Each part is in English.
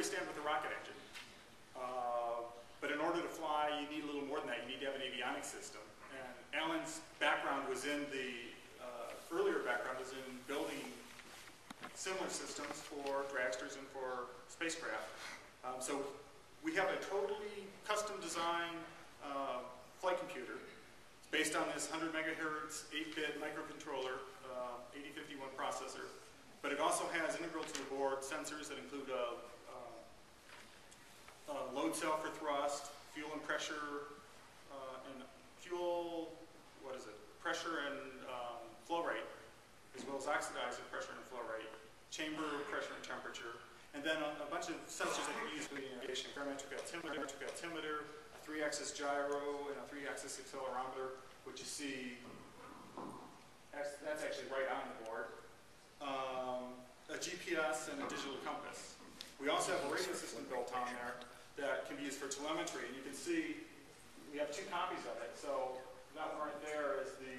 we stand with the rocket engine. But in order to fly, you need a little more than that. You need to have an avionics system. And Alan's background was in the, earlier background was in building similar systems for dragsters and for spacecraft. So we have a totally custom designed flight computer. It's based on this 100 megahertz 8-bit microcontroller 8051 processor. But it also has integral to the board sensors that include a load cell for thrust, fuel and pressure, pressure and flow rate, as well as oxidizer pressure and flow rate, chamber pressure and temperature, and then a bunch of sensors that you use for the navigation: parametric altimeter, a 3-axis gyro, and a 3-axis accelerometer, which you see, that's actually right on the board. A GPS and a digital compass. We also have a radio system built on there that can be used for telemetry, and you can see we have two copies of it. So that one right there is the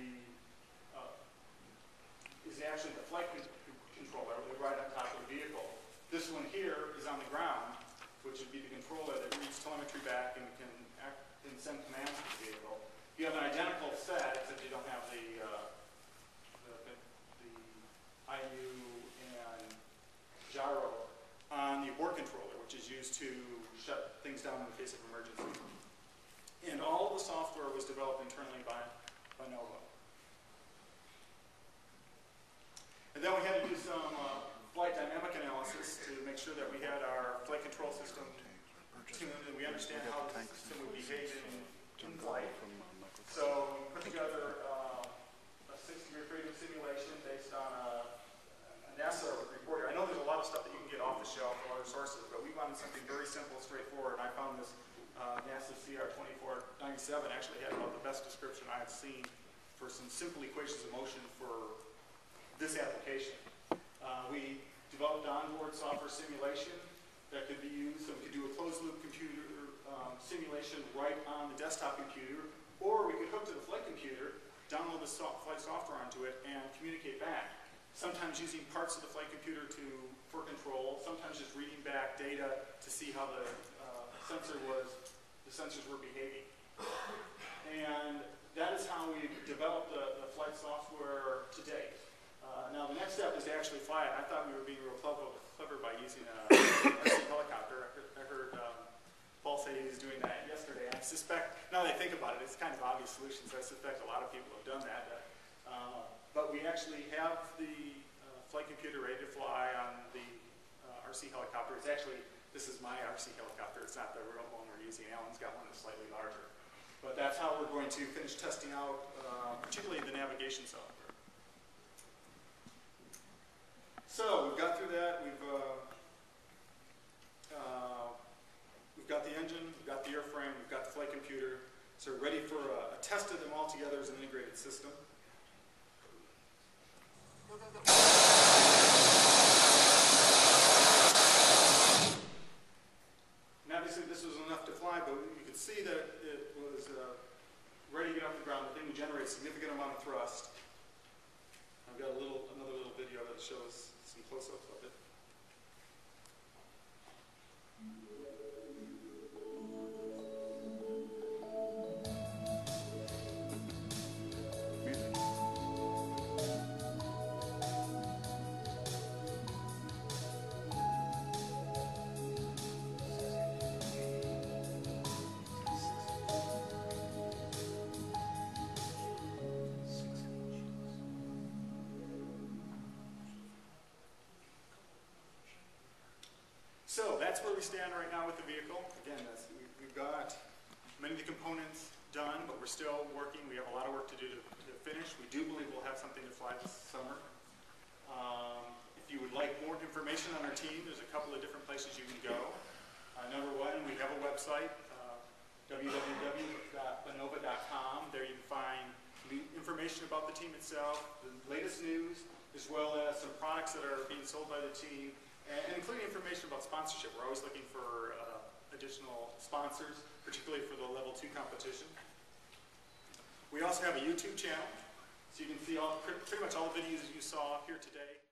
actually the flight controller right on top of the vehicle. This one here is on the ground, which would be the controller that reads telemetry back and can act and send commands to the vehicle. You have an identical set, except you don't have the IU and gyro on the abort controller, which is used to shut things down in the case of emergency. And all the software was developed internally by Nova. And then we had to do some flight dynamic analysis to make sure that we had our flight control system tuned and we understand how the system would behave in flight. So we put together a 6-year freedom simulation based on a NASA reporter. I know there's a lot of stuff that you can get off the shelf from other sources, but we wanted something very simple, straightforward, and I found this NASA CR 2497 actually had about the best description I have seen for some simple equations of motion for this application. We developed onboard software simulation that could be used, so we could do a closed-loop computer simulation right on the desktop computer, or we could hook to the flight computer, download the flight software onto it, and communicate back. Sometimes using parts of the flight computer for control, sometimes just reading back data to see how the sensors were behaving. And that is how we developed the flight software to date. Now the next step is to actually fly it. I thought we were being real clever by using a RC helicopter. I heard Paul say he was doing that yesterday. I suspect, now that I think about it, it's kind of obvious solutions. I suspect a lot of people have done that. But we actually have the flight computer ready to fly on the RC helicopter. It's actually, this is my RC helicopter. It's not the real one we're using. Alan's got one that's slightly larger. But that's how we're going to finish testing out, particularly the navigation software. So we've got through that. We've got the engine, we've got the airframe, we've got the flight computer. So we're ready for a test of them all together as an integrated system. And obviously this was enough to fly, but you could see that it was ready to get off the ground. The thing would generate a significant amount of thrust. I've got another little video that shows some close-ups of it. So that's where we stand right now with the vehicle. Again, we've got many of the components done, but we're still working. We have a lot of work to do to finish. We do believe we'll have something to fly this summer. If you would like more information on our team, there's a couple of different places you can go. Number one, we have a website, www.nova.com. There you can find information about the team itself, the latest news, as well as some products that are being sold by the team, and including information about sponsorship. We're always looking for additional sponsors, particularly for the Level 2 competition. We also have a YouTube channel, so you can see pretty much all the videos you saw here today.